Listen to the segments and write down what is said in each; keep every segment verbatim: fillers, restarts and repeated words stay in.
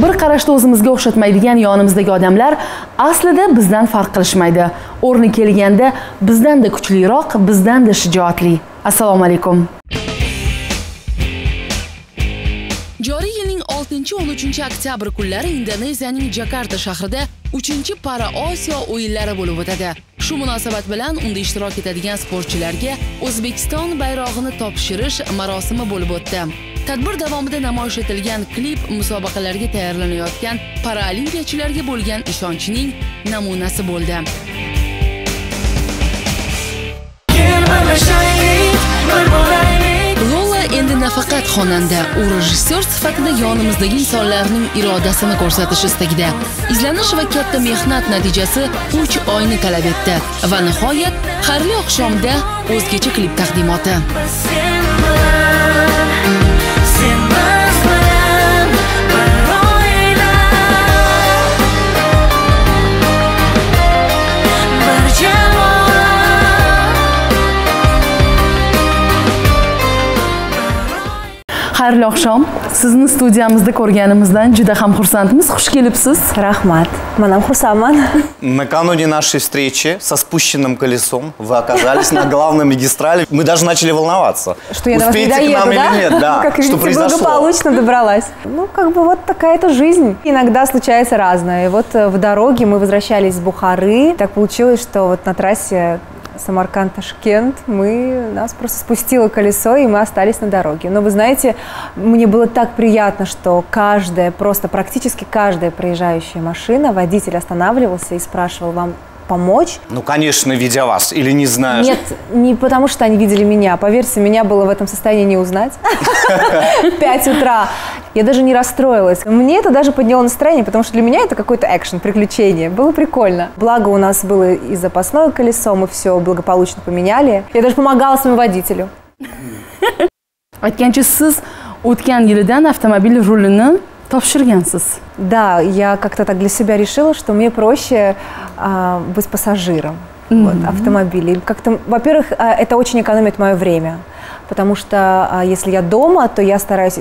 Bir qarashda o'zimizga o'xshatmaydigan yonimizdagi odamlar aslida bizdan farq qilishmaydi. O'rni kelganda bizdan-da kuchliroq, bizdan-da shijoatli. Assalomu alaykum. Joriy yilning oltinchi-o'n uchinchi oktyabr kunlari Indoneziyaning Jakarta shahrida uchinchi Para Osiyo o'yinlari bo'lib o'tadi. Shu munosabat bilan unda ishtirok etadigan sportchilarga O'zbekiston bayrog'ini topshirish marosimi bo'lib o'tdi. Tadbir davomida namoyish etilgan klip musobaqalarga tayyorlanayotgan paralimpiyachilarga bo'lgan ishonchning namunasi bo'ldi. Lola endi nafaqat xonanda, u rejissor sifatida yonimizdagi insonlarning irodasini ko'rsatish istagida. Izlanish va katta mehnat natijasi uch oyni talab etdi va nihoyat xarli oqshomda o'zgacha klip taqdimoti. Xayrli oqshom. Sizni studiyamizda ko'rganimizdan juda ham xursandmiz. Xush kelibsiz. Rahmat. Men ham xursandman. Накануне нашей встречи со спущенным колесом вы оказались на главной магистрали. Мы даже начали волноваться. Что я до вас не доеду, да? Как видите, благополучно добралась. Ну, как бы вот такая-то жизнь. Иногда случается разное. И вот в дороге мы возвращались с Бухары. Так получилось, что вот на трассе Самарканд-Ташкент, мы, нас просто спустило колесо, и мы остались на дороге. Но вы знаете, мне было так приятно, что каждая, просто практически каждая проезжающая машина, водитель останавливался и спрашивал: вам помочь? Ну, конечно, видя вас, или не знаю. Нет, не потому что они видели меня. Поверьте, меня было в этом состоянии не узнать. пять утра. Я даже не расстроилась. Мне это даже подняло настроение, потому что для меня это какой-то экшен, приключение. Было прикольно. Благо у нас было и запасное колесо, мы все благополучно поменяли. Я даже помогала своему водителю. Автомобиль рулина. Да, я как-то так для себя решила, что мне проще а, быть пассажиром mm-hmm. вот, автомобиля. Как-то, во-первых, это очень экономит мое время, потому что а, если я дома, то я стараюсь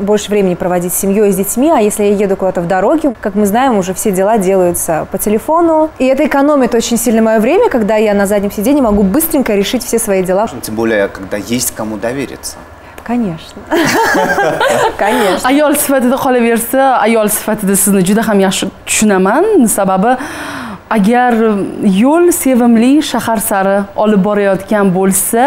больше времени проводить с семьей и с детьми, а если я еду куда-то в дороге, как мы знаем, уже все дела делаются по телефону. И это экономит очень сильно мое время, когда я на заднем сиденье могу быстренько решить все свои дела. Тем более, когда есть кому довериться. Конечно. Конечно. Ayol sifatida qolaversa, ayol sifatida sizni juda ham yaxshi tushunaman. Sababi agar yo'l sevimli shahar sari olib borayotgan bo'lsa,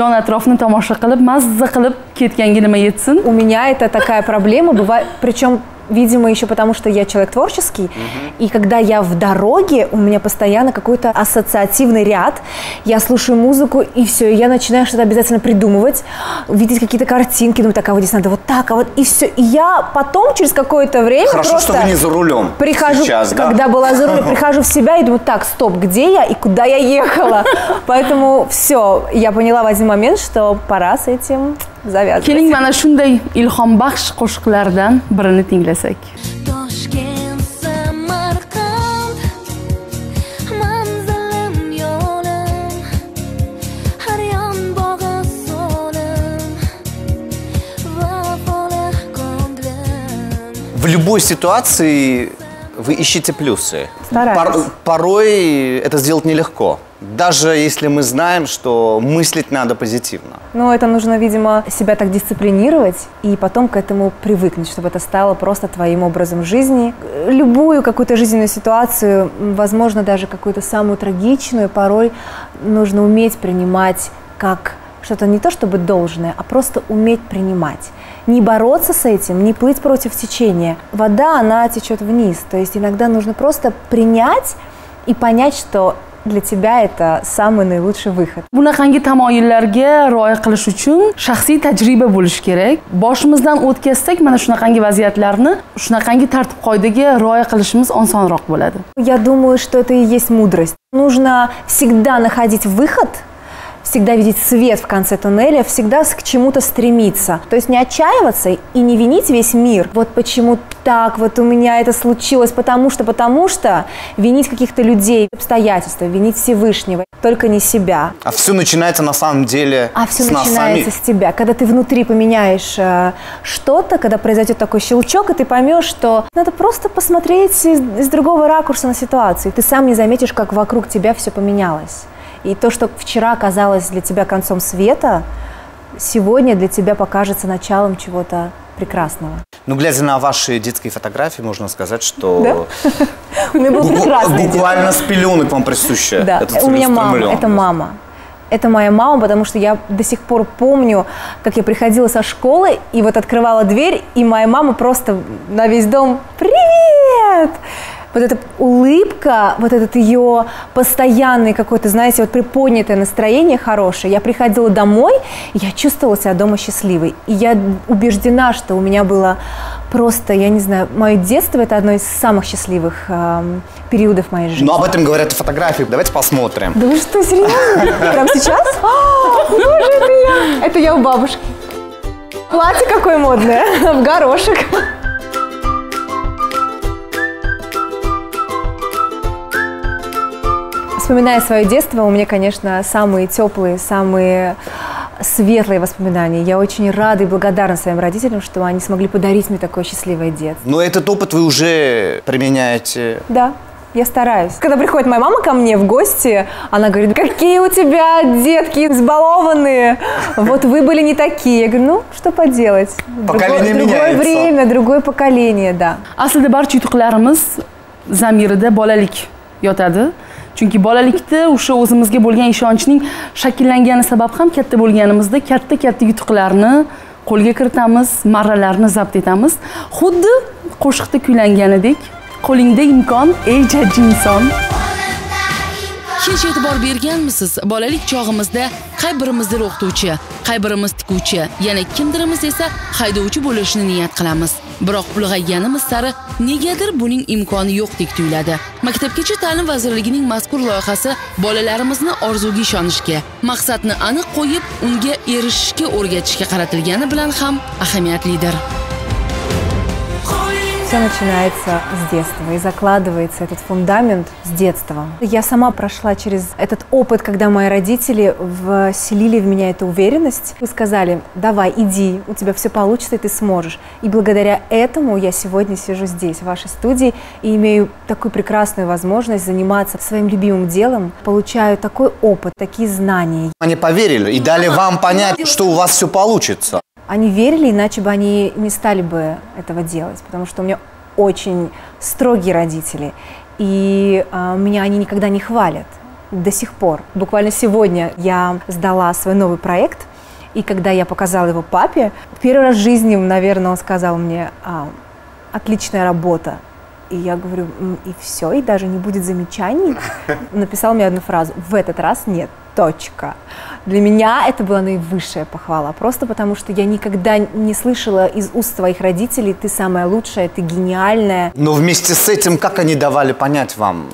yon atrofni tomosha qilib, mazza qilib ketganga nima yetsin? У меня это такая проблема бывает, причем видимо, еще потому, что я человек творческий, mm-hmm. и когда я в дороге, у меня постоянно какой-то ассоциативный ряд, я слушаю музыку, и все, и я начинаю что-то обязательно придумывать, видеть какие-то картинки, думаю, так, а вот здесь надо вот так, а вот, и все. И я потом, через какое-то время Хорошо, просто... что вы не за рулем прихожу, сейчас, да? Когда была за рулем, прихожу в себя и думаю, так, стоп, где я и куда я ехала? Поэтому все, я поняла в один момент, что пора с этим... Keling mana shunday ilhom baxsh qo'shiqlardan birini tinglasak. В любой ситуации вы ищете плюсы. Пор- порой это сделать нелегко. Даже если мы знаем, что мыслить надо позитивно. Ну, это нужно, видимо, себя так дисциплинировать и потом к этому привыкнуть, чтобы это стало просто твоим образом жизни. Любую какую-то жизненную ситуацию, возможно, даже какую-то самую трагичную, порой нужно уметь принимать как что-то не то чтобы должное, а просто уметь принимать. Не бороться с этим, не плыть против течения. Вода, она течет вниз, то есть иногда нужно просто принять и понять, что для тебя это самый наилучший выход. Bunaqangi tamoyillarga rioya qilish uchun shaxsiy tajriba bo'lish kerak. Boshimizdan o'tkazsak, mana shunaqangi vaziyatlarni, shunaqangi tartib-qoidaga rioya qilishimiz osonroq bo'ladi. Я думаю, что это и есть мудрость. Нужно всегда находить выход всегда видеть свет в конце туннеля, всегда к чему-то стремиться. То есть не отчаиваться и не винить весь мир. Вот почему так, вот у меня это случилось, потому что, потому что винить каких-то людей, обстоятельства, винить Всевышнего, только не себя. А все начинается на самом деле а с нас самих. А все начинается с тебя. Когда ты внутри поменяешь э, что-то, когда произойдет такой щелчок, и ты поймешь, что надо просто посмотреть из, из другого ракурса на ситуацию. Ты сам не заметишь, как вокруг тебя все поменялось. И то, что вчера казалось для тебя концом света, сегодня для тебя покажется началом чего-то прекрасного. Ну, глядя на ваши детские фотографии, можно сказать, что буквально с пеленок вам присуща. Да, у меня мама, это мама. Это моя мама, потому что я до сих пор помню, как я приходила со школы и вот открывала дверь, и моя мама просто на весь дом «Привет!». Вот эта улыбка, вот этот ее постоянный какой-то, знаете, вот приподнятое настроение хорошее. Я приходила домой, и я чувствовала себя дома счастливой. И я убеждена, что у меня было просто, я не знаю, мое детство – это одно из самых счастливых э, периодов моей жизни. Но об этом говорят и фотографии. Давайте посмотрим. Да вы что, серьезно? Прямо сейчас? Это я у бабушки. Платье какое модное, в горошек. Вспоминая свое детство, у меня, конечно, самые теплые, самые светлые воспоминания. Я очень рада и благодарна своим родителям, что они смогли подарить мне такое счастливое детство. Но этот опыт вы уже применяете? Да, я стараюсь. Когда приходит моя мама ко мне в гости, она говорит, какие у тебя детки избалованные, вот вы были не такие. Я говорю, ну, что поделать. Поколение меняется. Другое время, другое поколение, да. Aslida barcha yutuqlarimiz zamirida bolalik yotadi. Chunki bolalikda o'sha o'zimizga bo'lgan ishonchning shakllangani sabab ham katta bo'lganimizda katta-katta yutuqlarni qo'lga kiritamiz, marralarni zabt etamiz. Xuddi qo'shiqda kuylanganidek, qo'lingda imkon, ey jajji inson. Hech e'tibor berganmisiz? Bolalik chog'imizda qay birimizdir o'qituvchi, qay birimiz tikuvchi, yana kimdirimiz esa haydovchi bo'lishni niyat qilamiz. Biroq ulg'ayganimiz sari negadir buning imkoni yo'qdek tuyuladi. Maktabgacha ta'lim vazirligining mazkur loyihasi bolalarimizni orzuga ishonishga, maqsadni aniq qo'yib, unga erishishga o'rgatishga qaratilgani bilan ham ahamiyatlidir. Все начинается с детства и закладывается этот фундамент с детства. Я сама прошла через этот опыт, когда мои родители вселили в меня эту уверенность и сказали, давай, иди, у тебя все получится, и ты сможешь. И благодаря этому я сегодня сижу здесь, в вашей студии, и имею такую прекрасную возможность заниматься своим любимым делом, получаю такой опыт, такие знания. Они поверили и дали вам понять, что у вас все получится. Они верили, иначе бы они не стали бы этого делать, потому что у меня очень строгие родители, и э, меня они никогда не хвалят до сих пор. Буквально сегодня я сдала свой новый проект, и когда я показала его папе, первый раз в жизни, наверное, он сказал мне а, «отличная работа». И я говорю, и все, и даже не будет замечаний. Написал мне одну фразу, в этот раз нет, точка. Для меня это была наивысшая похвала, просто потому что я никогда не слышала из уст своих родителей, ты самая лучшая, ты гениальная. Но вместе с этим, как они давали понять вам,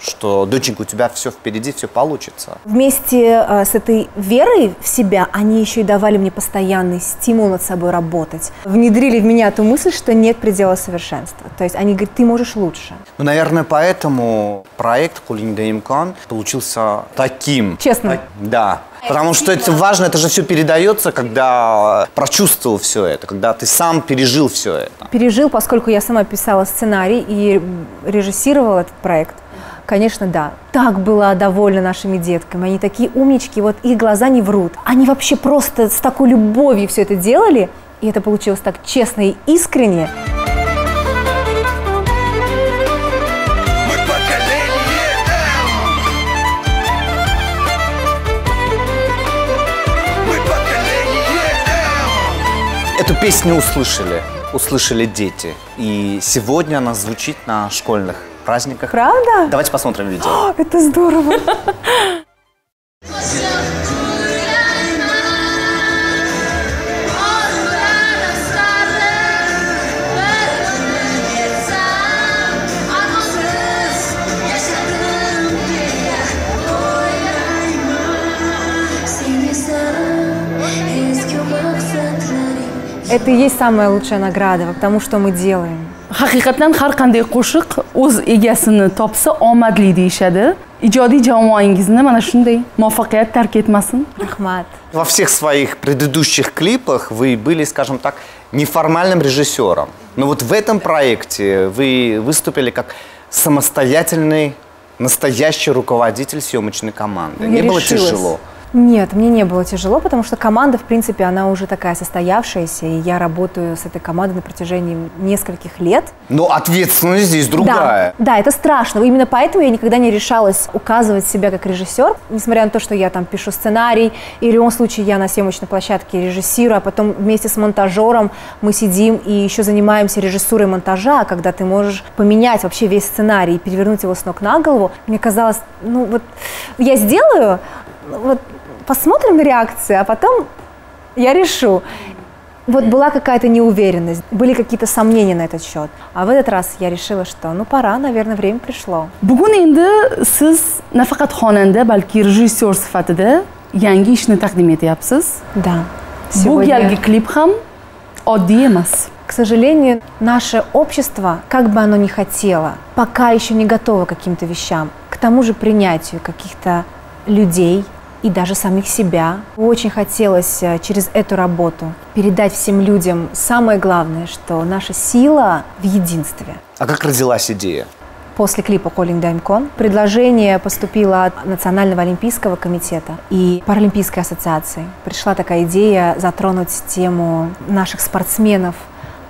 что, доченька, у тебя все впереди, все получится? Вместе э, с этой верой в себя они еще и давали мне постоянный стимул над собой работать. Внедрили в меня ту мысль, что нет предела совершенства. То есть они говорят, ты можешь лучше. Ну, наверное, поэтому проект «Кулинда Имкан» получился таким. Честно? Так, да. Потому что это важно, это же все передается, когда прочувствовал все это, когда ты сам пережил все это. Пережил, поскольку я сама писала сценарий и режиссировала этот проект. Конечно, да. Так была довольна нашими детками. Они такие умнички, вот их глаза не врут. Они вообще просто с такой любовью все это делали, и это получилось так честно и искренне. Эту песню услышали, услышали дети. И сегодня она звучит на школьных праздниках. Правда? Давайте посмотрим видео. О, это здорово! Это и есть самая лучшая награда, потому что мы делаем. Haqiqatan har qanday qo'shiq o'z egasini topsa omadli deyishadi. Ijodiy jamoangizni mana shunday muvaffaqiyat tark etmasin. Rahmat. Во всех своих предыдущих клипах вы были, скажем так, неформальным режиссером. Но вот в этом проекте вы выступили как самостоятельный, настоящий руководитель съемочной команды. Я не решилась. Было тяжело? Нет, мне не было тяжело, потому что команда, в принципе, она уже такая состоявшаяся, и я работаю с этой командой на протяжении нескольких лет. Но ответственность здесь другая. Да, да, это страшно. Именно поэтому я никогда не решалась указывать себя как режиссер, несмотря на то, что я там пишу сценарий, и в любом случае я на съемочной площадке режиссирую, а потом вместе с монтажером мы сидим и еще занимаемся режиссурой монтажа, когда ты можешь поменять вообще весь сценарий и перевернуть его с ног на голову. Мне казалось, ну вот я сделаю, вот посмотрим на реакцию, а потом я решу. Вот была какая-то неуверенность, были какие-то сомнения на этот счет. А в этот раз я решила, что ну пора, наверное, время пришло. Bugun endi siz nafaqat xonanda, balki rejissyor sifatida yangi ishni taqdim etyapsiz. Да. Bu galgi klip ham oddiy emas. К сожалению, наше общество, как бы оно ни хотело, пока еще не готово к каким-то вещам, к тому же принятию каких-то людей и даже самих себя. Очень хотелось через эту работу передать всем людям самое главное, что наша сила в единстве. А как родилась идея? После клипа «Колин Даймкон» предложение поступило от Национального олимпийского комитета и Паралимпийской ассоциации. Пришла такая идея затронуть тему наших спортсменов,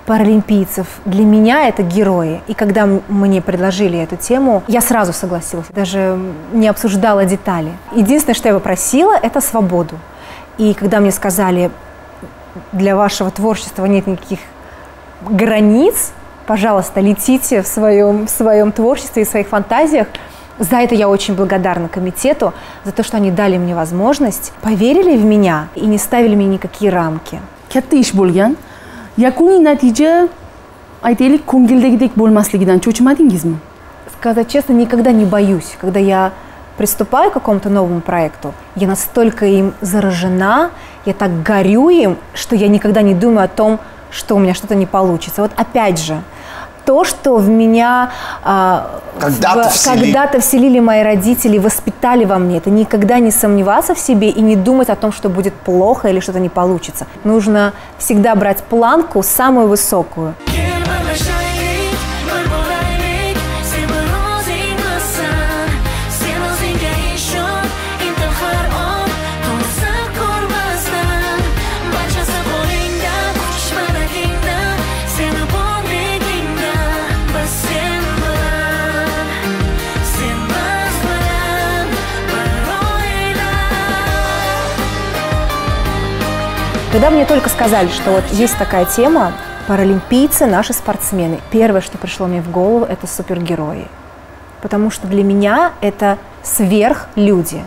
паралимпийцев. Для меня это герои. И когда мне предложили эту тему, я сразу согласилась, даже не обсуждала детали. Единственное, что я попросила, это свободу. И когда мне сказали, для вашего творчества нет никаких границ, пожалуйста, летите в своем, в своем творчестве и в своих фантазиях, за это я очень благодарна комитету, за то, что они дали мне возможность, поверили в меня и не ставили мне никакие рамки. Якуни натиже, айтелик конгильдегидек болмаслигидан чочмадингизм. Сказать честно, никогда не боюсь. Когда я приступаю к какому-то новому проекту, я настолько им заражена, я так горю им, что я никогда не думаю о том, что у меня что-то не получится. Вот опять же, то, что в меня а, когда-то всели... когда вселили мои родители, воспитали во мне, это никогда не сомневаться в себе и не думать о том, что будет плохо или что-то не получится. Нужно всегда брать планку самую высокую. Когда мне только сказали, что вот есть такая тема, паралимпийцы, наши спортсмены, первое, что пришло мне в голову, это супергерои. Потому что для меня это сверхлюди.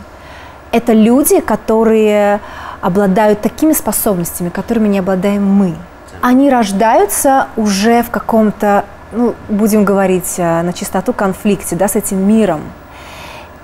Это люди, которые обладают такими способностями, которыми не обладаем мы. Они рождаются уже в каком-то, ну, будем говорить на чистоту, конфликте, да, с этим миром.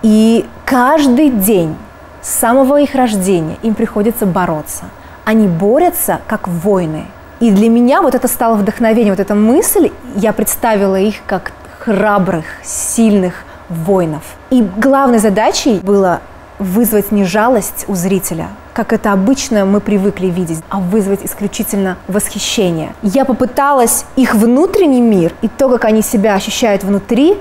И каждый день с самого их рождения им приходится бороться. Они борются как воины. И для меня вот это стало вдохновением, вот эта мысль, я представила их как храбрых, сильных воинов. И главной задачей было вызвать не жалость у зрителя, как это обычно мы привыкли видеть, а вызвать исключительно восхищение. Я попыталась их внутренний мир и то, как они себя ощущают внутри,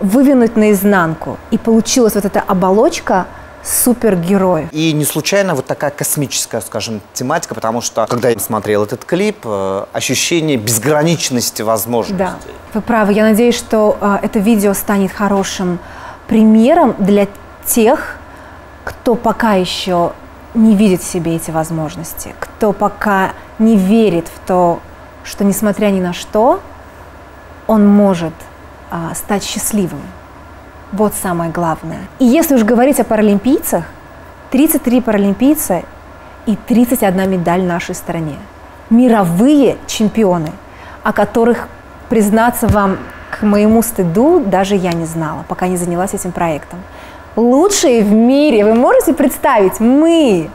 вывернуть наизнанку. И получилась вот эта оболочка супергероев. И не случайно вот такая космическая, скажем, тематика, потому что, когда я смотрел этот клип, ощущение безграничности возможностей. Да, вы правы. Я надеюсь, что это видео станет хорошим примером для тех, кто пока еще не видит в себе эти возможности, кто пока не верит в то, что, несмотря ни на что, он может стать счастливым. Вот самое главное. И если уж говорить о паралимпийцах, тридцать три паралимпийца и тридцать одна медаль в нашей стране. Мировые чемпионы, о которых, признаться вам, к моему стыду, даже я не знала, пока не занялась этим проектом. Лучшие в мире, вы можете представить, мы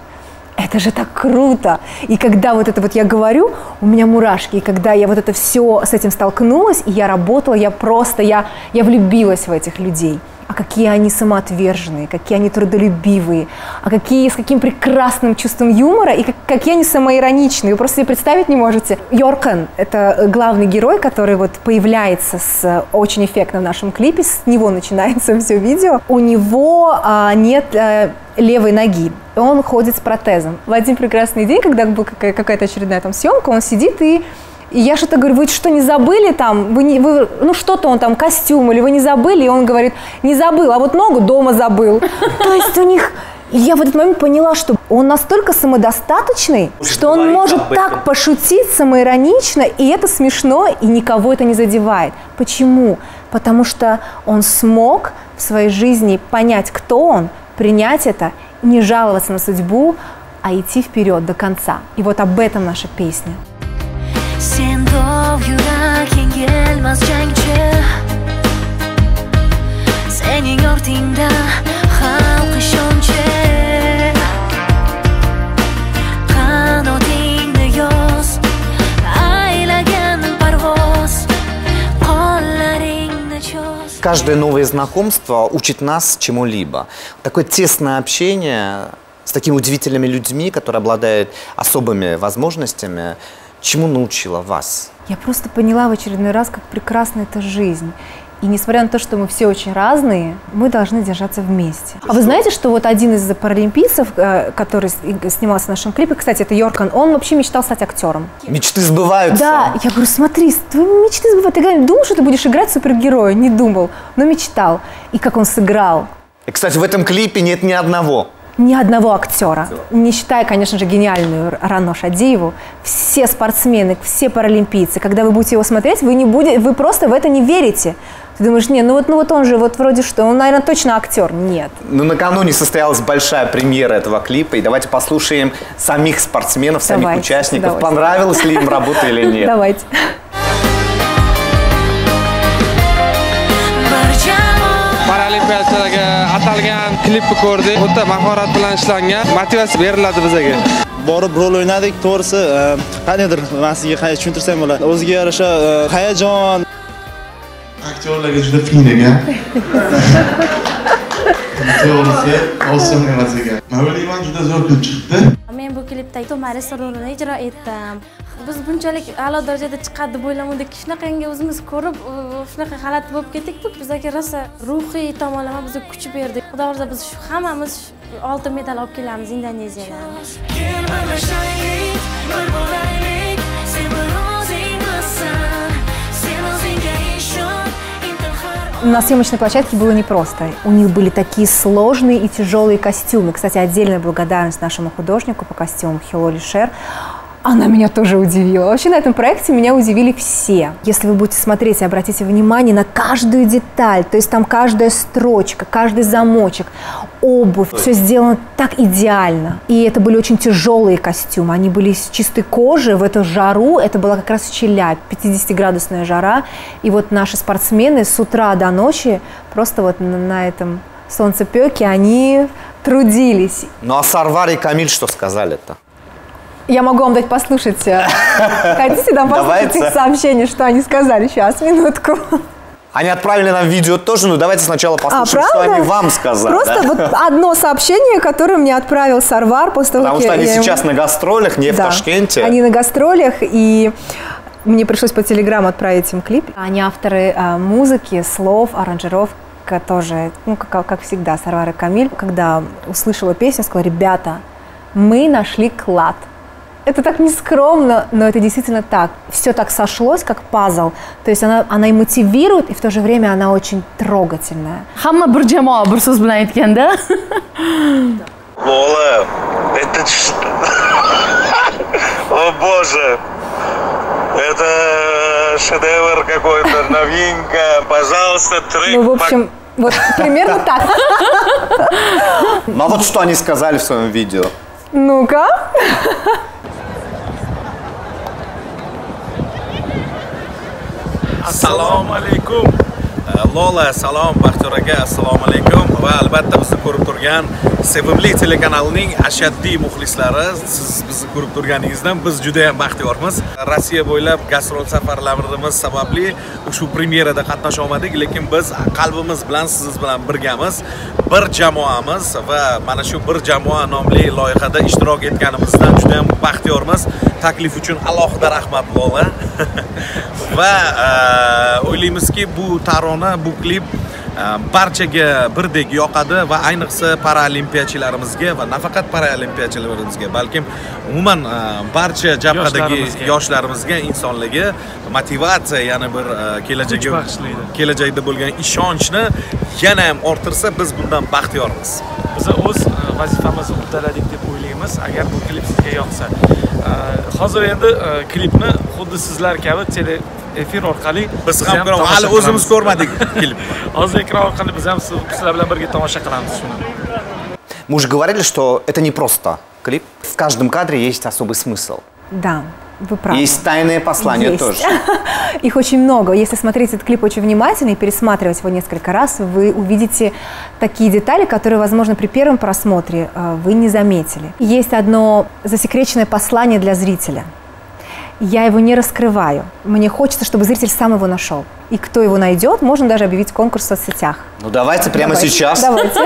это же так круто. И когда вот это вот я говорю, у меня мурашки. И когда я вот это все с этим столкнулась, и я работала, я просто, я, я влюбилась в этих людей. А какие они самоотверженные, какие они трудолюбивые, а какие, с каким прекрасным чувством юмора, и как, какие они самоироничные. Вы просто себе представить не можете. Йоркан – это главный герой, который вот появляется с, очень эффектно в нашем клипе, с него начинается все видео. У него а, нет а, левой ноги, он ходит с протезом. В один прекрасный день, когда была какая-то очередная там съемка, он сидит и... И я что-то говорю, вы что, не забыли там, вы не, вы, ну что-то он там, костюм, или вы не забыли? И он говорит, не забыл, а вот ногу дома забыл. То есть у них, я в этот момент поняла, что он настолько самодостаточный, что он может так пошутить самоиронично, и это смешно, и никого это не задевает. Почему? Потому что он смог в своей жизни понять, кто он, принять это, не жаловаться на судьбу, а идти вперед до конца. И вот об этом наша песня. Sen dov yuraking gelmez jangchi Sening ortingda xalq ishonchi Qanotingni yoz aylagan parvoz Qollaringni choz. Каждое новое знакомство учит нас чему-либо. Такое тесное общение с такими удивительными людьми, которые обладают особыми возможностями. Чему научила вас? Я просто поняла в очередной раз, как прекрасна эта жизнь. И несмотря на то, что мы все очень разные, мы должны держаться вместе. А вы знаете, что вот один из паралимпийцев, который снимался в нашем клипе, кстати, это Йоркан, он вообще мечтал стать актером. Мечты сбываются. Да, я говорю, смотри, твои мечты сбываются. Ты думал, что ты будешь играть супергероя? Не думал, но мечтал. И как он сыграл. И, кстати, в этом клипе нет ни одного. Ни одного актера, не считая, конечно же, гениальную Рано Шадиеву, все спортсмены, все паралимпийцы, когда вы будете его смотреть, вы, не будете, вы просто в это не верите. Ты думаешь, не, ну вот, ну вот он же вот вроде что, он, наверное, точно актер. Нет. Ну, накануне состоялась большая премьера этого клипа, и давайте послушаем самих спортсменов, самих давайте, участников, давайте. Понравилась ли им работа или нет. Давайте. Atalgan klipni ko'rdik. O'ta mahorat bilan ishlangan, motivatsiya beriladi bizaga. Borib rol o'ynadik, to'g'risi, qaniydir men sizga qanday tushuntirsam bo'ladi. O'ziga yarasha hayajon. Aktyorlarga juda qiyin ekan. To'g'risi, awesome emas ekan. Men o'ylayman juda zo'r klip chiqdi. Men bu klipdagi To'maris rolini ijro etdim. Biz bunchalik a'lo darajada chiqadi deb o'ylamadik. Shunaqangi o'zimiz ko'rib, shunaqa holat bo'lib ketdik-ku. Bizga rosa ruhiy tomonlama bizga kuch berdi. Xudo ursa biz shu hammamiz oltin medal olib kelamiz Indoneziyadan. На съемочной площадке было непросто. У них были такие сложные и тяжелые костюмы. Кстати, отдельная благодарность нашему художнику по костюмам Хилоли Шер. Она меня тоже удивила. Вообще на этом проекте меня удивили все. Если вы будете смотреть и обратите внимание на каждую деталь, то есть там каждая строчка, каждый замочек, обувь, все сделано так идеально. И это были очень тяжелые костюмы. Они были из чистой кожи, в эту жару. Это была как раз Челябь, пятидесятиградусная жара. И вот наши спортсмены с утра до ночи просто вот на этом солнцепеке они трудились. Ну а Сарвар и Камиль что сказали-то? Я могу вам дать послушать. Хотите, дам послушать их сообщение, что они сказали? Сейчас, минутку. Они отправили нам видео тоже, но давайте сначала послушаем, а, что они вам сказали. Просто да? Вот одно сообщение, которое мне отправил Сарвар после того, Потому как что они я... сейчас на гастролях, не да. в Ташкенте. Они на гастролях, и мне пришлось по телеграмму отправить им клип. Они авторы а, музыки, слов, аранжировки. Тоже, ну, как, как всегда, Сарвар и Камиль. Когда услышала песню, сказала, ребята, мы нашли клад. Это так нескромно, но это действительно так. Все так сошлось, как пазл. То есть она, она и мотивирует, и в то же время она очень трогательная. Хамма бурджама, бурсуз блайнткен, да? Лола, это что? О боже! Это шедевр какой-то, новинка. Пожалуйста, трек. Ну, в общем, вот примерно так. Ну, а вот что они сказали в своем видео? Ну-ка. Assalomu alaykum. Lola, salom, Baxtiyor aka, assalomu alaykum. Va albatta bizni ko'rib turgan bo'lgan sevimli telekanalining ashaddiy muxlislari siz bizni ko'rib turganingizdan biz juda ham baxtiyormiz. Rossiya bo'ylab gastrol safarlarimiz sababli ushbu premyerada qatnasha olmadik, lekin biz qalbimiz bilan siz bilan birgamiz, bir jamoamiz va mana shu bir jamoa nomli loyihada ishtirok etganimizdan juda ham baxtiyormiz. Taklif uchun alohida rahmat bo'la. Va o'ylaymizki bu tarona, bu klip barchaga birdek yoqadi va ayniqsa paralimpiyachilarimizga va nafaqat paralimpiyachilarimizga, balkim umuman barcha jabhadagi yoshlarimizga insonlarga motivatsiya, yana bir kelajakka kelajakda bo'lgan ishonchni yana ham orttirsa, biz bundan baxtiyormiz. Biz o'z vazifamizni uddaladik deb o'ylaymiz, agar bu klip sizga yoqsa. Hozir endi klipni xuddi sizlar kabi tele efir orqali biz ham ko'ramiz, hali o'zimiz ko'rmadik klip. Hozir ekran orqali biz ham sizlar bilan birga tomosha qilamiz shuni. Мы уже говорили, что это не просто клип. В каждом кадре есть особый смысл. Да, вы правы. Есть тайные послания есть. тоже. Их очень много. Если смотреть этот клип очень внимательно и пересматривать его несколько раз, вы увидите такие детали, которые, возможно, при первом просмотре вы не заметили. Есть одно засекреченное послание для зрителя. Я его не раскрываю. Мне хочется, чтобы зритель сам его нашел. И кто его найдет, можно даже объявить конкурс в соцсетях. Ну давайте прямо давайте. сейчас. Давайте.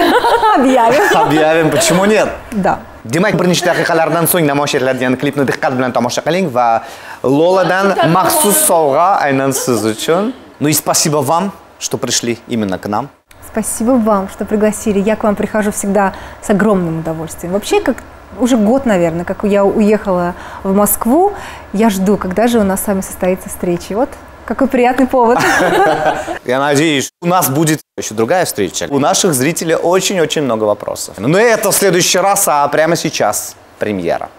Объявим. Объявим. Почему нет? Да. Демак Бринич Тахикалардан Сунь на Мошерлядьян клип на Дыхкат Блен Тамоша Калинг в Лоладан Махсус Солга Айнан Сызучен. Ну и спасибо вам, что пришли именно к нам. Спасибо вам, что пригласили. Я к вам прихожу всегда с огромным удовольствием. Вообще, как... Уже год, наверное, как я уехала в Москву, я жду, когда же у нас с вами состоится встреча. Вот какой приятный повод. Я надеюсь, у нас будет еще другая встреча. У наших зрителей очень-очень много вопросов. Но это в следующий раз, а прямо сейчас премьера.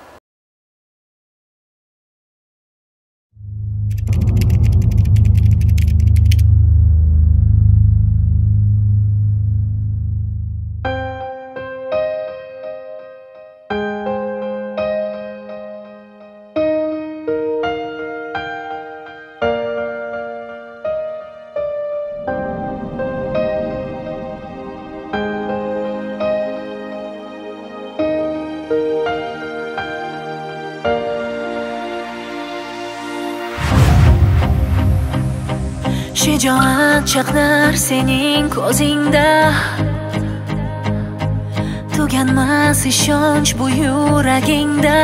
Shijoat chaqnar sening ko'zingda, tuganmas ishonch bu yuragingda.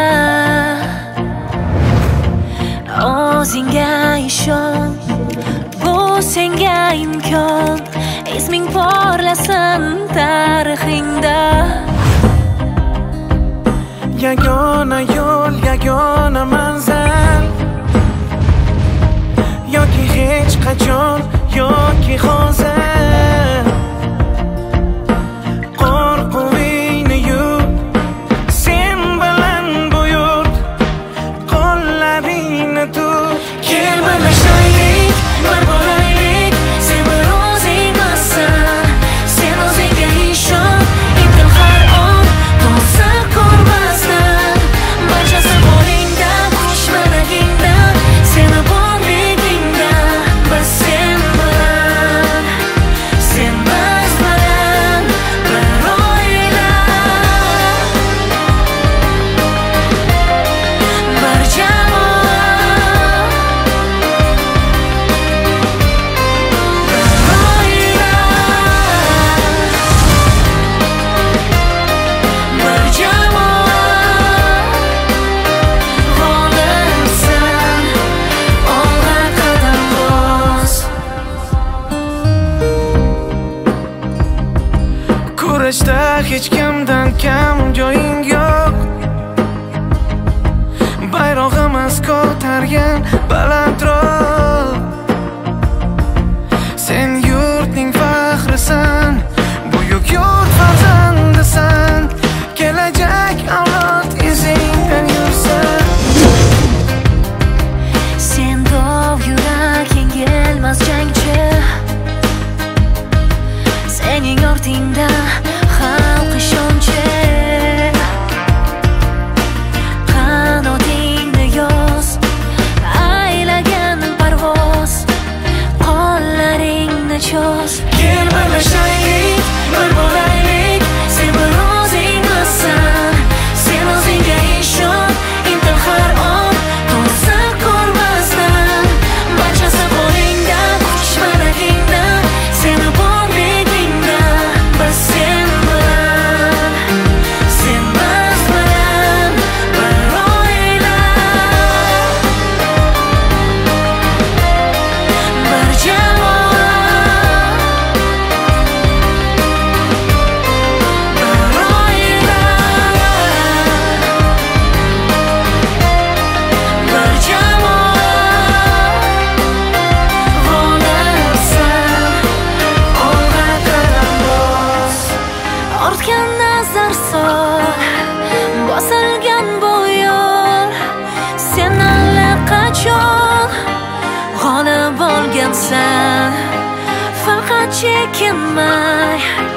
O'zingga ishon, bu senga imkon, isming porlasin tarixingda. Yagona yo'l, yagona manzil. Yoki hech qachon, yoki hozir. Qo'rquvingni yut, sen bilan bu yurt, qo'llaringni tut. Kel birlashaylik, bir bo'laylik, sen bir o'zingsan, sen o'zingga ishon, intil har on, to'sa qo'rqmasdan, barchasi qo'lingda, dushmaningda, seni hech kimdan kam joying yo'q. Bayrog'imiz ko'targan balandroq. Sen yurtning faxrisan, buyuk yurt farzandisan, kelajak avlod izingdan yursin. Sen dov yurak yengilmas jangchi, sening ortingda xalq ishonchi. Qanotingni yoz, aylagan parvoz, qo'llaringni choz. Kel birlashaylik. Check in my